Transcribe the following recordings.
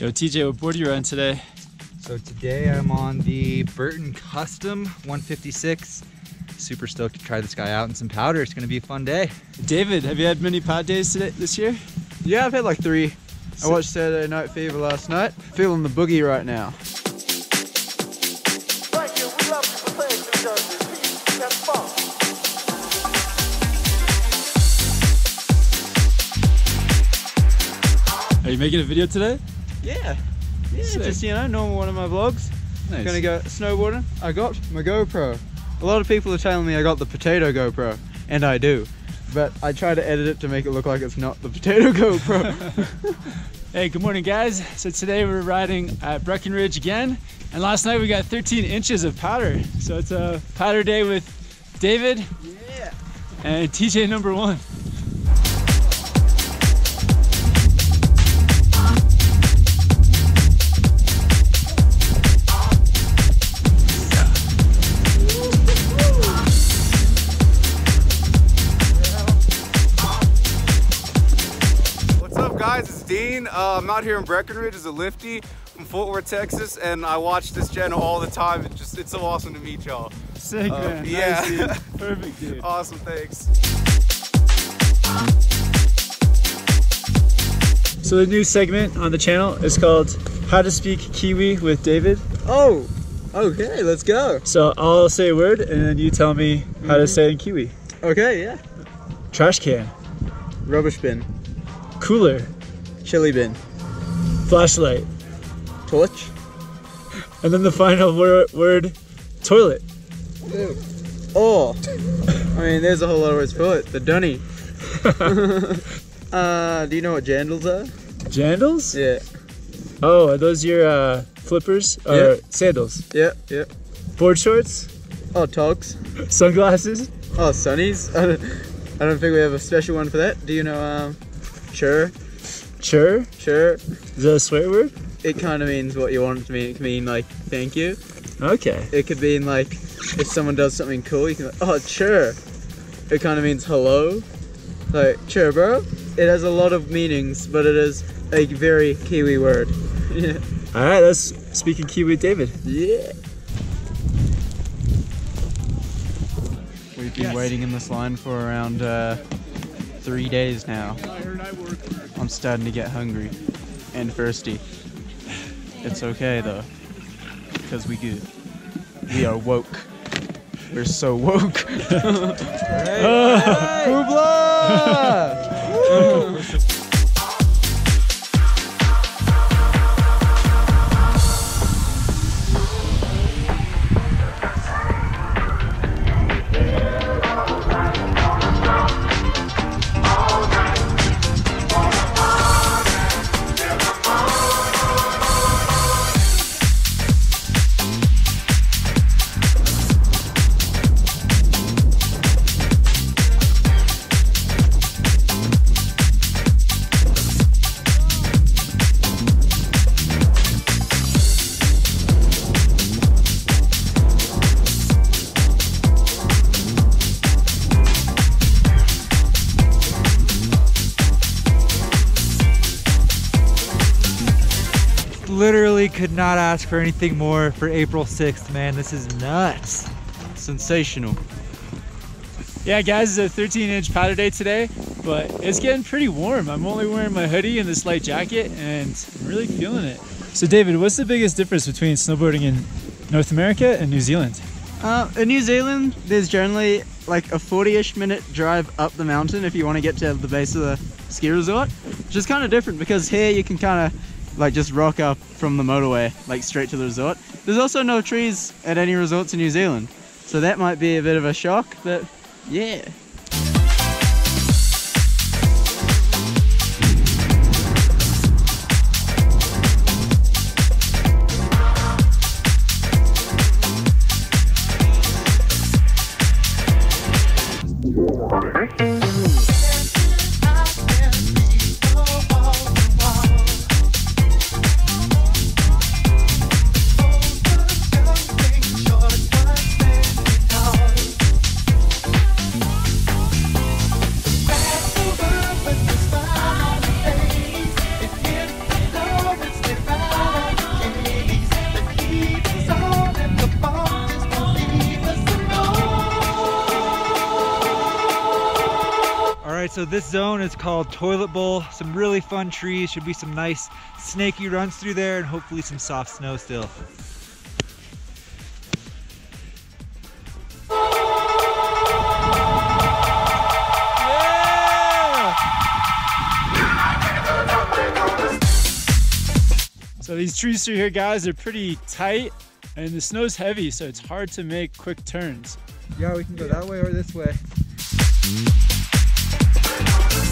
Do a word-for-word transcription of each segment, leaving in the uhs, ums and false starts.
Yo, T J, what board are you on today? So today I'm on the Burton Custom one fifty-six. Super stoked to try this guy out and some powder. It's gonna be a fun day. David, have you had many pod days today this year? Yeah, I've had like three. I watched Saturday Night Fever last night. Feeling the boogie right now. Are you making a video today? Yeah. Yeah, Sick. Just, you know, normal one of my vlogs. Nice. Gonna go snowboarding. I got my GoPro. A lot of people are telling me I got the potato GoPro, and I do. But I try to edit it to make it look like it's not the potato GoPro. Hey, good morning, guys. So today we're riding at Breckenridge again, and last night we got thirteen inches of powder. So it's a powder day with David, yeah, and T J number one. Uh, I'm out here in Breckenridge as a lifty from Fort Worth, Texas, and I watch this channel all the time. It just, it's so awesome to meet y'all. Sick, uh, man. Yeah. Nice, dude. Perfect, dude. Awesome, thanks. So the new segment on the channel is called How to Speak Kiwi with David. Oh, okay, let's go. So I'll say a word, and then you tell me mm-hmm. how to say it in Kiwi. Okay, yeah. Trash can. Rubbish bin. Cooler. Chili bin. Flashlight. Torch. And then the final wor word, toilet. Ew. Oh, I mean, there's a whole lot of words for it. The dunny. uh, do you know what jandals are? Jandals? Yeah. Oh, are those your uh, flippers or yeah. sandals? Yeah, yeah. Board shorts? Oh, togs. Sunglasses? Oh, sunnies. I don't, I don't think we have a special one for that. Do you know, um, sure. Sure? Sure. Is that a swear word? It kind of means what you want it to mean. It can mean like, thank you. Okay. It could mean like, if someone does something cool, you can like, oh, sure. It kind of means hello. Like, sure, bro. It has a lot of meanings, but it is a very Kiwi word. Yeah. All right, that's Speaking Kiwi with David. Yeah. We've been yes. waiting in this line for around uh, three days now. I'm starting to get hungry and thirsty. It's okay though, because we good. We are woke. We're so woke. Hey, hey. Literally could not ask for anything more for April sixth, man. This is nuts. Sensational. Yeah, guys, it's a thirteen inch powder day today, but it's getting pretty warm. I'm only wearing my hoodie and this light jacket, and I'm really feeling it. So, David, what's the biggest difference between snowboarding in North America and New Zealand? Uh, in New Zealand, there's generally like a forty-ish minute drive up the mountain if you want to get to the base of the ski resort, which is kind of different because here you can kind of like just rock up from the motorway, like straight to the resort. There's also no trees at any resorts in New Zealand. So that might be a bit of a shock, but yeah. right, so this zone is called Toilet Bowl. Some really fun trees, should be some nice snaky runs through there, and hopefully some soft snow still. So these trees through here, guys, are pretty tight, and the snow's heavy, so it's hard to make quick turns. Yeah, we can go that way or this way.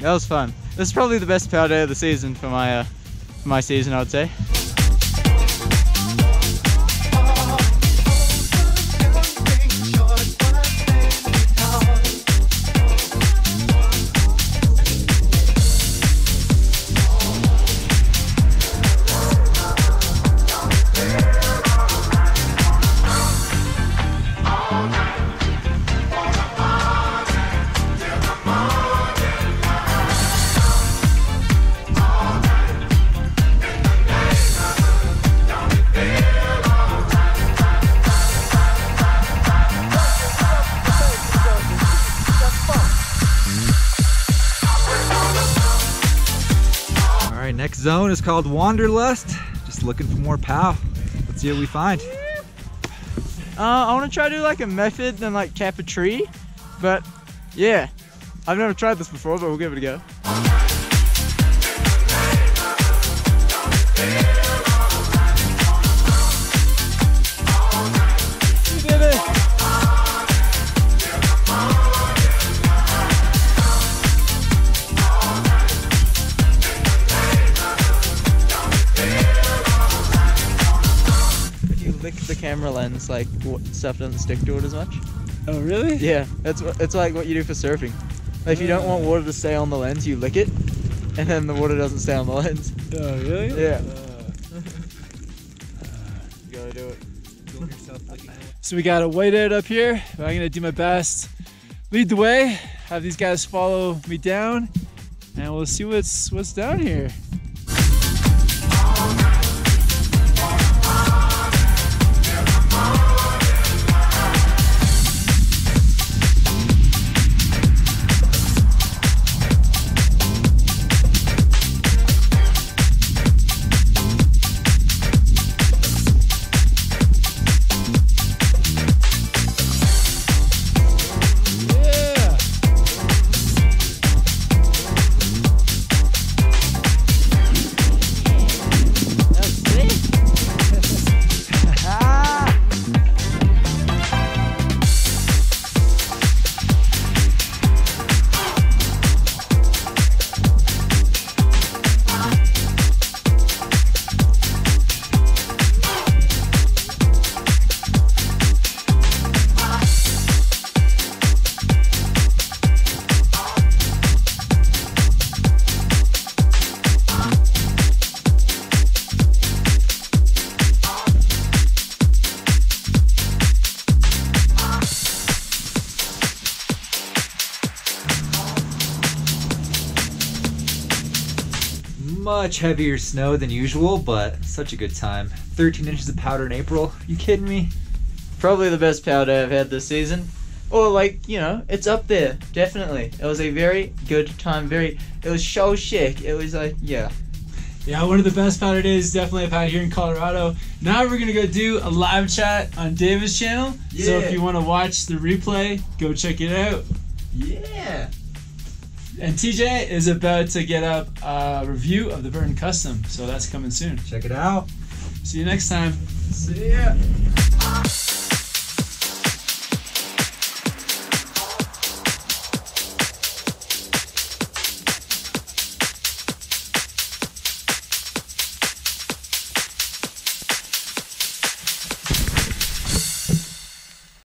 That was fun. This is probably the best pow day of the season for my uh, for my season, I would say. Next zone is called Wanderlust. Just looking for more pow. Let's see what we find. Uh, I want to try to do like a method and like cap a tree, but yeah, I've never tried this before, but we'll give it a go. The camera lens, like stuff doesn't stick to it as much. Oh really? Yeah, that's what it's like what you do for surfing. Like if you don't want water to stay on the lens, you lick it, and then the water doesn't stay on the lens. Oh really? Yeah. Uh, you gotta do it. Do it yourself. So we got a whiteout up here. But I'm gonna do my best, lead the way, have these guys follow me down, and we'll see what's what's down here. Much heavier snow than usual, but such a good time. thirteen inches of powder in April. Are you kidding me? Probably the best powder I've had this season. Or like, you know, it's up there, definitely. It was a very good time, very, it was so sick. It was like, yeah. Yeah, one of the best powder days definitely I've had here in Colorado. Now we're gonna go do a live chat on David's channel. Yeah. So if you wanna watch the replay, go check it out. Yeah. And T J is about to get up a review of the Burton Custom, so that's coming soon. Check it out. See you next time. See ya.